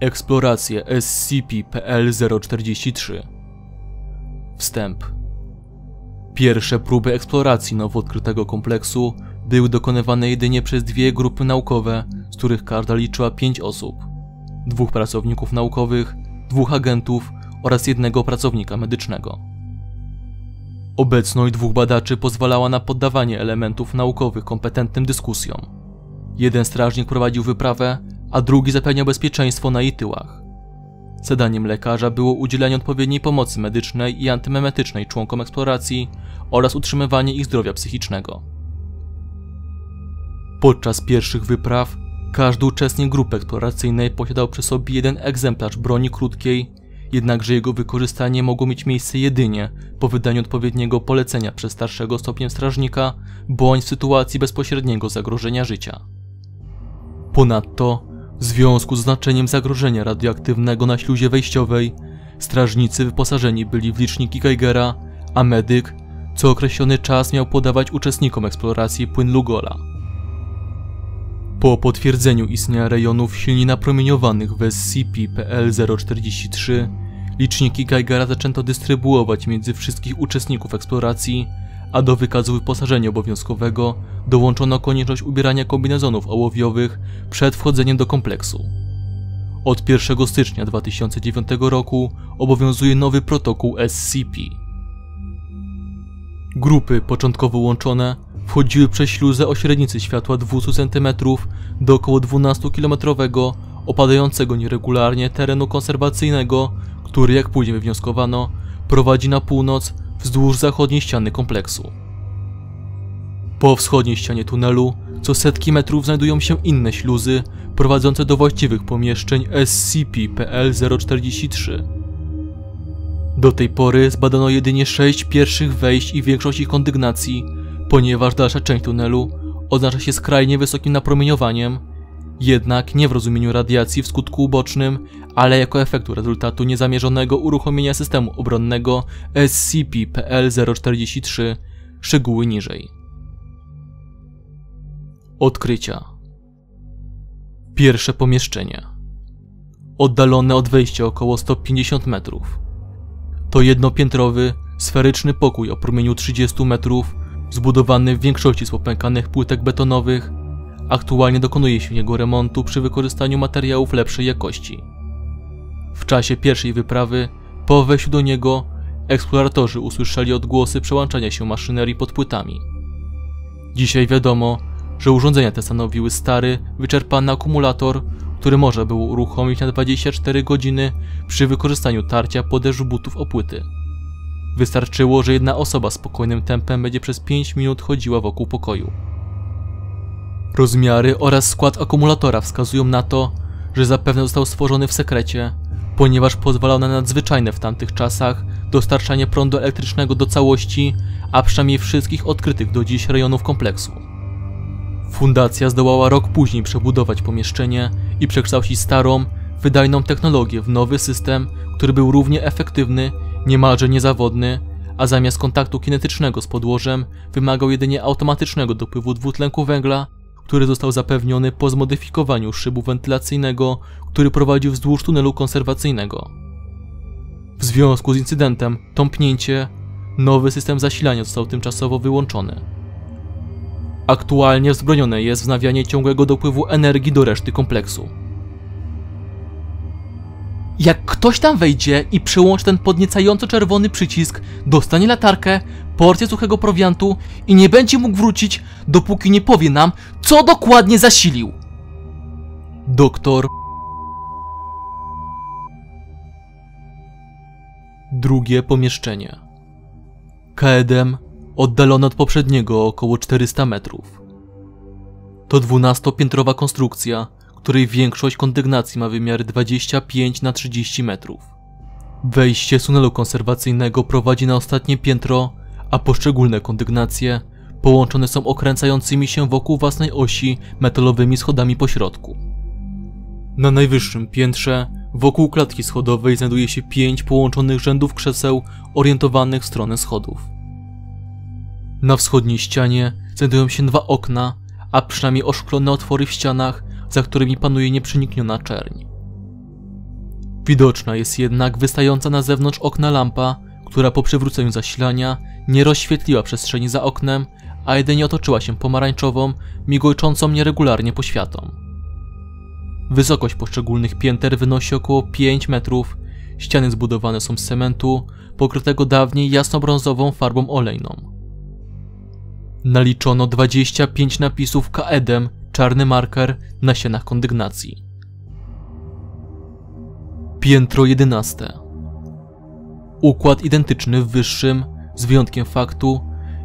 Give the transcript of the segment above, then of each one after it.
Eksploracja SCP-PL-043. Wstęp. Pierwsze próby eksploracji nowo odkrytego kompleksu były dokonywane jedynie przez dwie grupy naukowe, z których każda liczyła 5 osób. 2 pracowników naukowych, 2 agentów oraz 1 pracownika medycznego. Obecność 2 badaczy pozwalała na poddawanie elementów naukowych kompetentnym dyskusjom. Jeden strażnik prowadził wyprawę, a drugi zapewniał bezpieczeństwo na jej tyłach. Zadaniem lekarza było udzielanie odpowiedniej pomocy medycznej i antymemetycznej członkom eksploracji oraz utrzymywanie ich zdrowia psychicznego. Podczas pierwszych wypraw każdy uczestnik grupy eksploracyjnej posiadał przy sobie 1 egzemplarz broni krótkiej, jednakże jego wykorzystanie mogło mieć miejsce jedynie po wydaniu odpowiedniego polecenia przez starszego stopniem strażnika bądź w sytuacji bezpośredniego zagrożenia życia. Ponadto, w związku z znaczeniem zagrożenia radioaktywnego na śluzie wejściowej, strażnicy wyposażeni byli w liczniki Geigera, a medyk co określony czas miał podawać uczestnikom eksploracji płyn Lugola. Po potwierdzeniu istnienia rejonów silnie napromieniowanych w SCP-PL-043, liczniki Geigera zaczęto dystrybuować między wszystkich uczestników eksploracji, a do wykazu wyposażenia obowiązkowego dołączono konieczność ubierania kombinezonów ołowiowych przed wchodzeniem do kompleksu. Od 1 stycznia 2009 roku obowiązuje nowy protokół SCP. Grupy początkowo łączone wchodziły przez śluzę o średnicy światła 200 cm do około 12-kilometrowego, opadającego nieregularnie terenu konserwacyjnego, który, jak później wywnioskowano, prowadzi na północ wzdłuż zachodniej ściany kompleksu. Po wschodniej ścianie tunelu co setki metrów znajdują się inne śluzy prowadzące do właściwych pomieszczeń SCP-PL-043. Do tej pory zbadano jedynie 6 pierwszych wejść i większość ich kondygnacji, ponieważ dalsza część tunelu odznacza się skrajnie wysokim napromieniowaniem, jednak nie w rozumieniu radiacji w skutku ubocznym, ale jako efektu rezultatu niezamierzonego uruchomienia systemu obronnego SCP-PL-043, szczegóły niżej. Odkrycia. Pierwsze pomieszczenie. Oddalone od wejścia około 150 metrów. To jednopiętrowy, sferyczny pokój o promieniu 30 metrów, zbudowany w większości z popękanych płytek betonowych. Aktualnie dokonuje się jego remontu przy wykorzystaniu materiałów lepszej jakości. W czasie pierwszej wyprawy, po wejściu do niego, eksploratorzy usłyszeli odgłosy przełączania się maszynerii pod płytami. Dzisiaj wiadomo, że urządzenia te stanowiły stary, wyczerpany akumulator, który można było uruchomić na 24 godziny przy wykorzystaniu tarcia po deszczu butów o płyty. Wystarczyło, że jedna osoba spokojnym tempem będzie przez 5 minut chodziła wokół pokoju. Rozmiary oraz skład akumulatora wskazują na to, że zapewne został stworzony w sekrecie, ponieważ pozwalał na nadzwyczajne w tamtych czasach dostarczanie prądu elektrycznego do całości, a przynajmniej wszystkich odkrytych do dziś rejonów kompleksu. Fundacja zdołała rok później przebudować pomieszczenie i przekształcić starą, wydajną technologię w nowy system, który był równie efektywny, niemalże niezawodny, a zamiast kontaktu kinetycznego z podłożem wymagał jedynie automatycznego dopływu dwutlenku węgla, który został zapewniony po zmodyfikowaniu szybu wentylacyjnego, który prowadził wzdłuż tunelu konserwacyjnego. W związku z incydentem tąpnięcie, nowy system zasilania został tymczasowo wyłączony. Aktualnie wzbronione jest wznawianie ciągłego dopływu energii do reszty kompleksu. Jak ktoś tam wejdzie i przyłączy ten podniecająco czerwony przycisk, dostanie latarkę, porcję suchego prowiantu i nie będzie mógł wrócić, dopóki nie powie nam, co dokładnie zasilił. Doktor. Drugie pomieszczenie. Kaedem, oddalone od poprzedniego o około 400 metrów. To 12-piętrowa konstrukcja, której większość kondygnacji ma wymiary 25 na 30 metrów. Wejście z tunelu konserwacyjnego prowadzi na ostatnie piętro, a poszczególne kondygnacje połączone są okręcającymi się wokół własnej osi metalowymi schodami pośrodku. Na najwyższym piętrze, wokół klatki schodowej, znajduje się 5 połączonych rzędów krzeseł orientowanych w stronę schodów. Na wschodniej ścianie znajdują się 2 okna, a przynajmniej oszklone otwory w ścianach, za którymi panuje nieprzenikniona czerń. Widoczna jest jednak wystająca na zewnątrz okna lampa, która po przywróceniu zasilania nie rozświetliła przestrzeni za oknem, a jedynie otoczyła się pomarańczową, migającą nieregularnie poświatą. Wysokość poszczególnych pięter wynosi około 5 metrów, ściany zbudowane są z cementu, pokrytego dawniej jasnobrązową farbą olejną. Naliczono 25 napisów kaedem, czarny marker, na ścianach kondygnacji. Piętro 11. Układ identyczny w wyższym, z wyjątkiem faktu,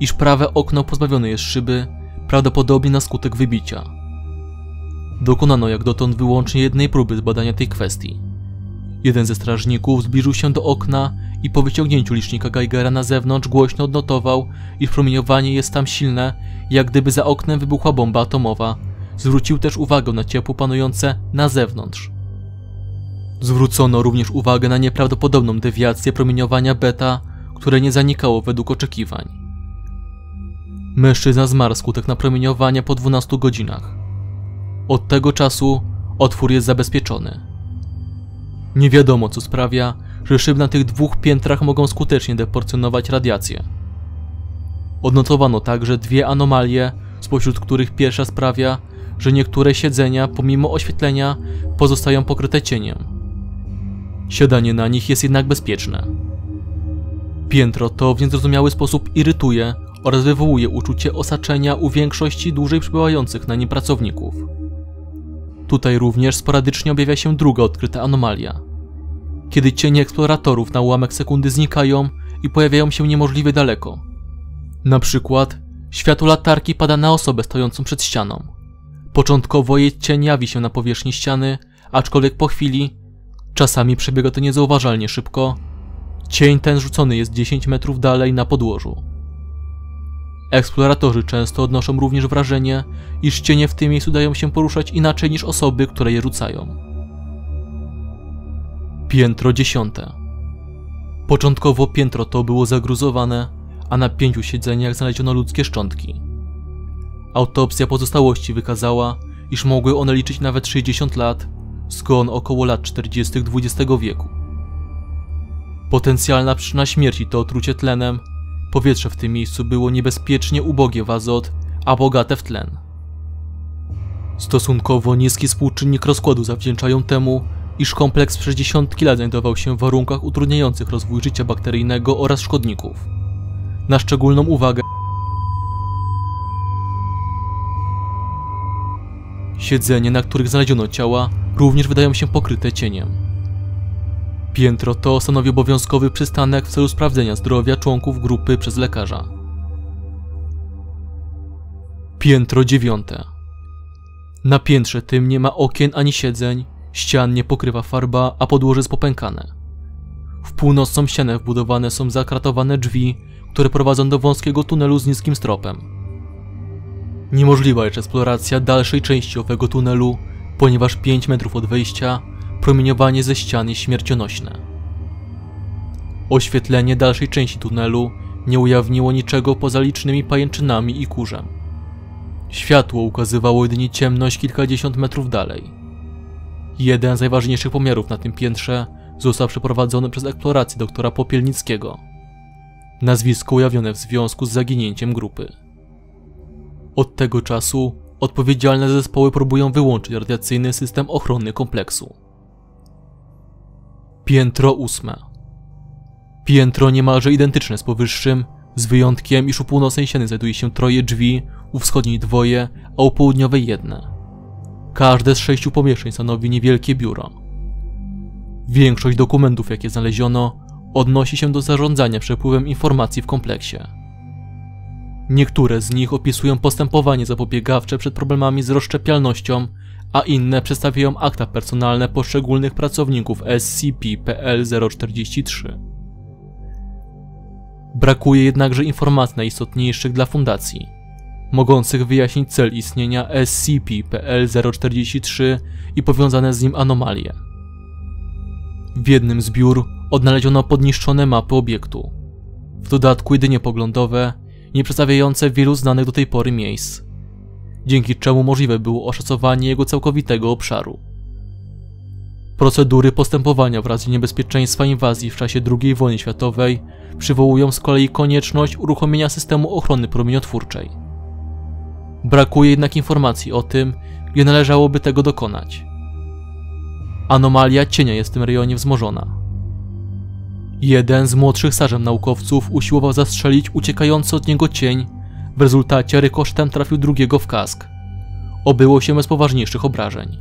iż prawe okno pozbawione jest szyby, prawdopodobnie na skutek wybicia. Dokonano jak dotąd wyłącznie jednej próby zbadania tej kwestii. Jeden ze strażników zbliżył się do okna i po wyciągnięciu licznika Geigera na zewnątrz głośno odnotował, iż promieniowanie jest tam silne, jak gdyby za oknem wybuchła bomba atomowa. Zwrócił też uwagę na ciepło panujące na zewnątrz. Zwrócono również uwagę na nieprawdopodobną dewiację promieniowania beta, które nie zanikało według oczekiwań. Mężczyzna zmarł wskutek napromieniowania po 12 godzinach. Od tego czasu otwór jest zabezpieczony. Nie wiadomo, co sprawia, że szyby na tych dwóch piętrach mogą skutecznie deporcjonować radiację. Odnotowano także dwie anomalie, spośród których pierwsza sprawia, że niektóre siedzenia, pomimo oświetlenia, pozostają pokryte cieniem. Siadanie na nich jest jednak bezpieczne. Piętro to w niezrozumiały sposób irytuje oraz wywołuje uczucie osaczenia u większości dłużej przebywających na nim pracowników. Tutaj również sporadycznie objawia się druga odkryta anomalia. Kiedy cienie eksploratorów na ułamek sekundy znikają i pojawiają się niemożliwie daleko. Na przykład światło latarki pada na osobę stojącą przed ścianą. Początkowo jej cień jawi się na powierzchni ściany, aczkolwiek po chwili, czasami przebiega to niezauważalnie szybko, cień ten rzucony jest 10 metrów dalej na podłożu. Eksploratorzy często odnoszą również wrażenie, iż cienie w tym miejscu dają się poruszać inaczej niż osoby, które je rzucają. Piętro 10. Początkowo piętro to było zagruzowane, a na 5 siedzeniach znaleziono ludzkie szczątki. Autopsja pozostałości wykazała, iż mogły one liczyć nawet 60 lat, zgon około lat 40. XX wieku. Potencjalna przyczyna śmierci to otrucie tlenem, powietrze w tym miejscu było niebezpiecznie ubogie w azot, a bogate w tlen. Stosunkowo niski współczynnik rozkładu zawdzięczają temu, iż kompleks przez dziesiątki lat znajdował się w warunkach utrudniających rozwój życia bakteryjnego oraz szkodników. Na szczególną uwagę siedzenia, na których znaleziono ciała, również wydają się pokryte cieniem. Piętro to stanowi obowiązkowy przystanek w celu sprawdzenia zdrowia członków grupy przez lekarza. Piętro 9. Na piętrze tym nie ma okien ani siedzeń, ścian nie pokrywa farba, a podłoże jest popękane. W północną ścianę wbudowane są zakratowane drzwi, które prowadzą do wąskiego tunelu z niskim stropem. Niemożliwa jest eksploracja dalszej części owego tunelu, ponieważ 5 metrów od wejścia promieniowanie ze ścian jest śmiercionośne. Oświetlenie dalszej części tunelu nie ujawniło niczego poza licznymi pajęczynami i kurzem. Światło ukazywało jedynie ciemność kilkadziesiąt metrów dalej. Jeden z najważniejszych pomiarów na tym piętrze został przeprowadzony przez eksplorację doktora Popielnickiego. Nazwisko ujawnione w związku z zaginięciem grupy. Od tego czasu odpowiedzialne zespoły próbują wyłączyć radiacyjny system ochronny kompleksu. Piętro 8. Piętro niemalże identyczne z powyższym, z wyjątkiem, iż u północnej ściany znajduje się 3 drzwi, u wschodniej 2, a u południowej 1. Każde z 6 pomieszczeń stanowi niewielkie biuro. Większość dokumentów, jakie znaleziono, odnosi się do zarządzania przepływem informacji w kompleksie. Niektóre z nich opisują postępowanie zapobiegawcze przed problemami z rozszczepialnością, a inne przedstawiają akta personalne poszczególnych pracowników SCP-PL-043. Brakuje jednakże informacji najistotniejszych dla fundacji, mogących wyjaśnić cel istnienia SCP-PL-043 i powiązane z nim anomalie. W jednym z biur odnaleziono podniszczone mapy obiektu, w dodatku jedynie poglądowe, nie przedstawiające wielu znanych do tej pory miejsc, dzięki czemu możliwe było oszacowanie jego całkowitego obszaru. Procedury postępowania w razie niebezpieczeństwa inwazji w czasie II wojny światowej przywołują z kolei konieczność uruchomienia systemu ochrony promieniotwórczej. Brakuje jednak informacji o tym, gdzie należałoby tego dokonać. Anomalia cienia jest w tym rejonie wzmożona. Jeden z młodszych stażem naukowców usiłował zastrzelić uciekający od niego cień, w rezultacie rykosztem trafił drugiego w kask. Obyło się bez poważniejszych obrażeń.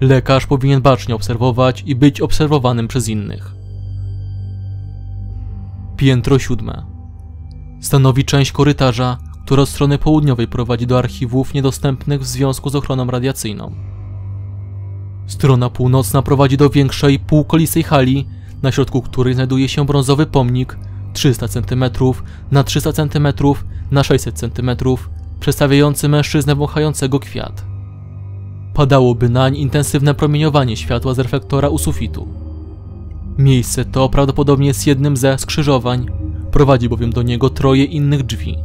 Lekarz powinien bacznie obserwować i być obserwowanym przez innych. Piętro 7. Stanowi część korytarza, która od strony południowej prowadzi do archiwów niedostępnych w związku z ochroną radiacyjną. Strona północna prowadzi do większej, półkolistej hali, na środku której znajduje się brązowy pomnik 300 cm na 300 cm na 600 cm, przedstawiający mężczyznę wąchającego kwiat. Padałoby nań intensywne promieniowanie światła z reflektora u sufitu. Miejsce to prawdopodobnie jest jednym ze skrzyżowań, prowadzi bowiem do niego troje innych drzwi.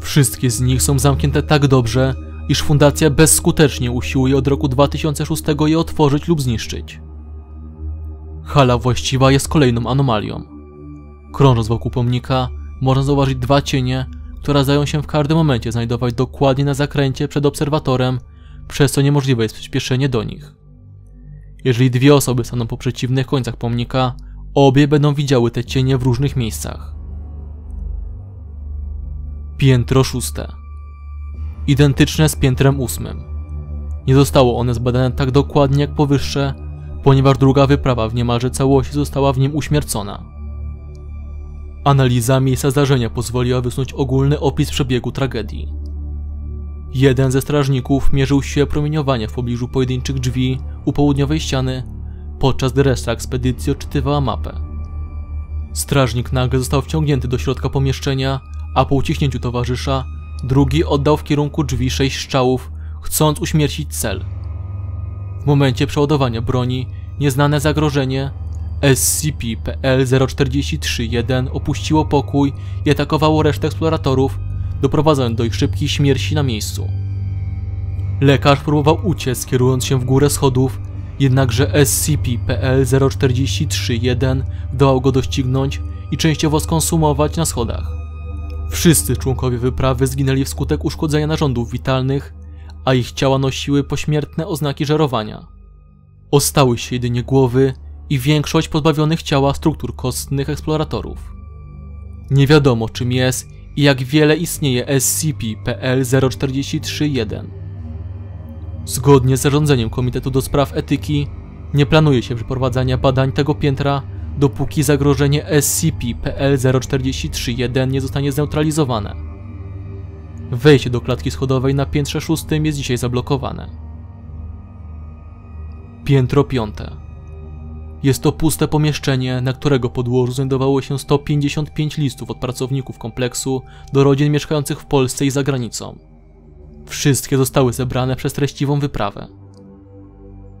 Wszystkie z nich są zamknięte tak dobrze, iż fundacja bezskutecznie usiłuje od roku 2006 je otworzyć lub zniszczyć. Hala właściwa jest kolejną anomalią. Krążąc wokół pomnika, można zauważyć dwa cienie, które zdają się w każdym momencie znajdować dokładnie na zakręcie przed obserwatorem, przez co niemożliwe jest przyspieszenie do nich. Jeżeli dwie osoby staną po przeciwnych końcach pomnika, obie będą widziały te cienie w różnych miejscach. Piętro 6. Identyczne z piętrem 8. Nie zostało one zbadane tak dokładnie jak powyższe, ponieważ druga wyprawa w niemalże całości została w nim uśmiercona. Analiza miejsca zdarzenia pozwoliła wysnuć ogólny opis przebiegu tragedii. Jeden ze strażników mierzył siłę promieniowania w pobliżu pojedynczych drzwi u południowej ściany, podczas gdy reszta ekspedycji odczytywała mapę. Strażnik nagle został wciągnięty do środka pomieszczenia, a po ucichnięciu towarzysza drugi oddał w kierunku drzwi 6 strzałów, chcąc uśmiercić cel. W momencie przeładowania broni nieznane zagrożenie SCP-PL-043-1 opuściło pokój i atakowało resztę eksploratorów, doprowadzając do ich szybkiej śmierci na miejscu. Lekarz próbował uciec, kierując się w górę schodów, jednakże SCP-PL-043-1 udało go doścignąć i częściowo skonsumować na schodach. Wszyscy członkowie wyprawy zginęli wskutek uszkodzenia narządów witalnych, a ich ciała nosiły pośmiertne oznaki żerowania. Ostały się jedynie głowy i większość pozbawionych ciała struktur kostnych eksploratorów. Nie wiadomo, czym jest i jak wiele istnieje SCP-PL-043-1. Zgodnie z zarządzeniem Komitetu do Spraw Etyki nie planuje się przeprowadzania badań tego piętra, dopóki zagrożenie SCP-PL-043-1 nie zostanie zneutralizowane. Wejście do klatki schodowej na piętrze 6 jest dzisiaj zablokowane. Piętro 5. Jest to puste pomieszczenie, na którego podłożu znajdowało się 155 listów od pracowników kompleksu do rodzin mieszkających w Polsce i za granicą. Wszystkie zostały zebrane przez treściwą wyprawę.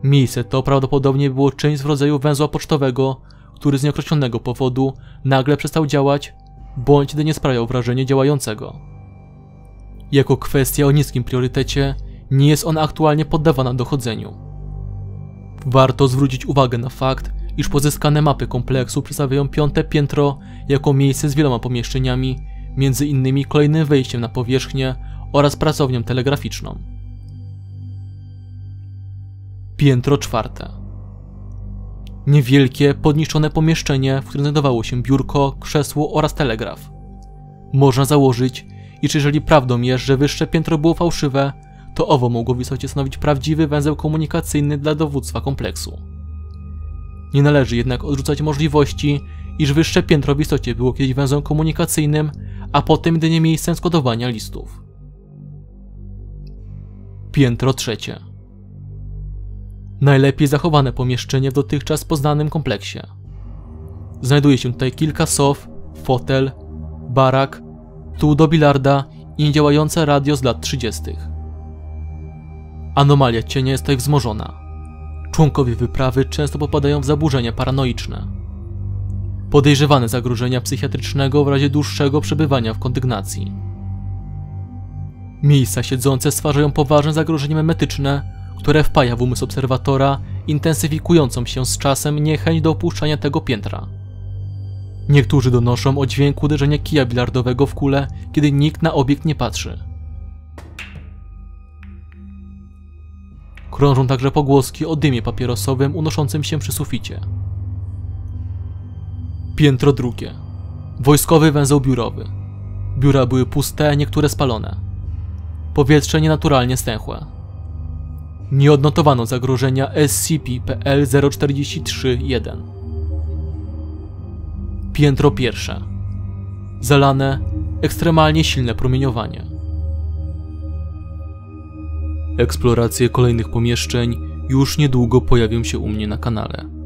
Miejsce to prawdopodobnie było czymś w rodzaju węzła pocztowego, który z nieokreślonego powodu nagle przestał działać, bądź jedynie sprawiał wrażenie działającego. Jako kwestia o niskim priorytecie, nie jest ona aktualnie poddawana dochodzeniu. Warto zwrócić uwagę na fakt, iż pozyskane mapy kompleksu przedstawiają 5. piętro jako miejsce z wieloma pomieszczeniami, między innymi kolejnym wejściem na powierzchnię oraz pracownią telegraficzną. Piętro 4. Niewielkie, podniszczone pomieszczenie, w którym znajdowało się biurko, krzesło oraz telegraf. Można założyć, iż jeżeli prawdą jest, że wyższe piętro było fałszywe, to owo mogło w istocie stanowić prawdziwy węzeł komunikacyjny dla dowództwa kompleksu. Nie należy jednak odrzucać możliwości, iż wyższe piętro w istocie było kiedyś węzłem komunikacyjnym, a potem jedynie miejscem skodowania listów. Piętro 3. Najlepiej zachowane pomieszczenie w dotychczas poznanym kompleksie. Znajduje się tutaj kilka sof, fotel, barak, stół do bilarda i niedziałające radio z lat 30. Anomalia cienia jest tutaj wzmożona. Członkowie wyprawy często popadają w zaburzenia paranoiczne. Podejrzewane zagrożenia psychiatrycznego w razie dłuższego przebywania w kondygnacji. Miejsca siedzące stwarzają poważne zagrożenie memetyczne, które wpaja w umysł obserwatora intensyfikującą się z czasem niechęć do opuszczania tego piętra. Niektórzy donoszą o dźwięku uderzenia kija bilardowego w kulę, kiedy nikt na obiekt nie patrzy. Krążą także pogłoski o dymie papierosowym unoszącym się przy suficie. Piętro drugie. Wojskowy węzeł biurowy. Biura były puste, niektóre spalone. Powietrze nienaturalnie stęchłe. Nie odnotowano zagrożenia SCP-PL-043-1. Piętro pierwsze. Zalane, ekstremalnie silne promieniowanie. Eksploracje kolejnych pomieszczeń już niedługo pojawią się u mnie na kanale.